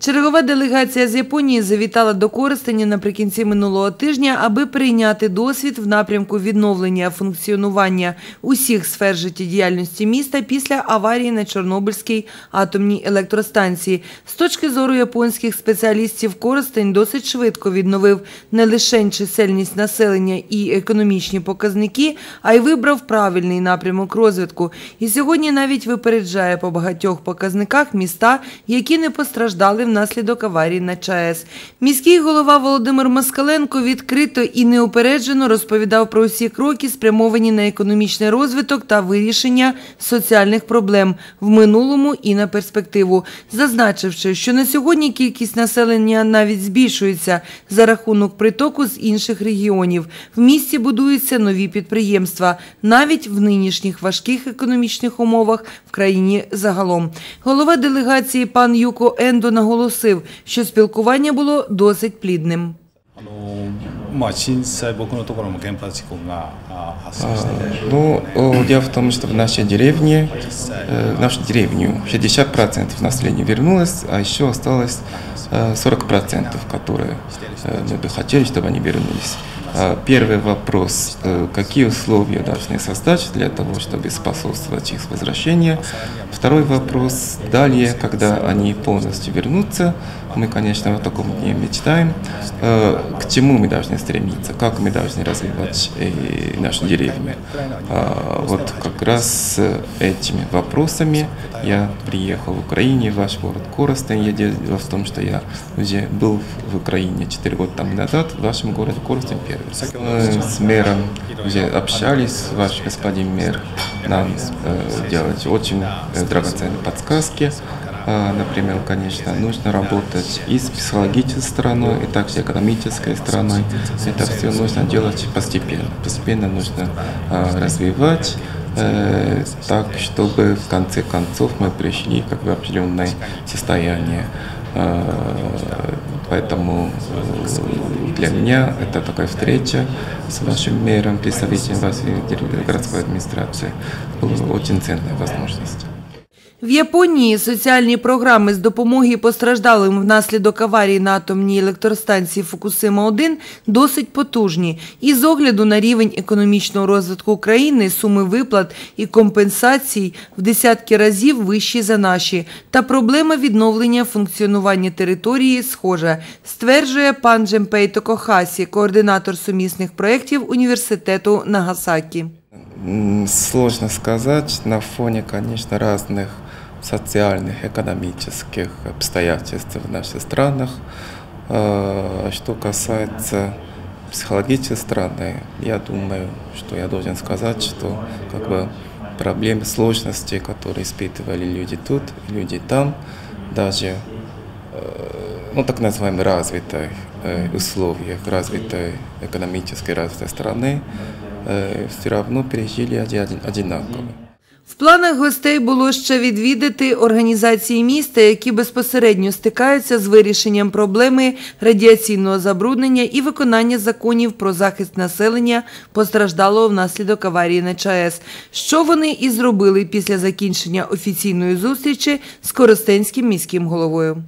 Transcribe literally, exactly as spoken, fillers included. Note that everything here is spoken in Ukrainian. Чергова делегація з Японії завітала до Коростені наприкінці минулого тижня, аби прийняти досвід в напрямку відновлення функціонування усіх сфер життєдіяльності міста після аварії на Чорнобильській атомній електростанції. З точки зору японських спеціалістів, Коростень досить швидко відновив не лише чисельність населення і економічні показники, а й вибрав правильний напрямок розвитку. І сьогодні навіть випереджає по багатьох показниках міста, які не постраждали внаслідок аварії на ЧАЕС. Міський голова Володимир Москаленко відкрито і неупереджено розповідав про усі кроки, спрямовані на економічний розвиток та вирішення соціальних проблем в минулому і на перспективу, зазначивши, що на сьогодні кількість населення навіть збільшується за рахунок притоку з інших регіонів. В місті будуються нові підприємства, навіть в нинішніх важких економічних умовах в країні загалом. Голова делегації пан Юко Ендо наголосив, Наголосив, що спілкування було досить плідним. Ну, дело в том, что в нашей деревне, в нашу деревню шестьдесят процентов населения вернулось, а еще осталось сорок процентов, которые мы бы хотели, чтобы они вернулись. Первый вопрос, какие условия должны создать для того, чтобы способствовать их возвращению. Второй вопрос, далее, когда они полностью вернутся, мы, конечно, о таком дне мечтаем, к чему мы должны стремиться, как мы должны развивать нашу деревню. Вот как раз с этими вопросами я приехал в Украину, в ваш город Коростень. Дело в том, что я уже был в Украине четыре года тому назад, в вашем городе Коростень первый. Мы с мэром уже общались, ваш господин мэр нам делает очень драгоценные подсказки. Например, конечно, нужно работать и с психологической стороной, и также экономической стороной. Это все нужно делать постепенно. Постепенно нужно развивать, так, чтобы в конце концов мы пришли как бы в определенное состояние. Поэтому для меня это такая встреча с вашим мэром, представителем вашей городской администрации, была очень ценная возможность. В Японії соціальні програми з допомоги постраждалим внаслідок аварії на атомній електростанції Фукусима один досить потужні. І з огляду на рівень економічного розвитку країни, суми виплат і компенсацій в десятки разів вищі за наші. Та проблема відновлення функціонування території схожа, стверджує пан Джемпей Токохасі, координатор сумісних проєктів університету Нагасакі. Сложно сказать, на фоне, конечно, разных социальных, экономических обстоятельств в наших странах. Что касается психологической стороны, я думаю, что я должен сказать, что как бы, проблемы, сложности, которые испытывали люди тут, люди там, даже ну, так называемые развитые условия, развитой экономической развитой страны, все равно пережили одинаково. В планах гостей було ще відвідати організації міста, які безпосередньо стикаються з вирішенням проблеми радіаційного забруднення і виконання законів про захист населення, постраждалого внаслідок аварії на ЧАЕС, що вони і зробили після закінчення офіційної зустрічі з коростенським міським головою.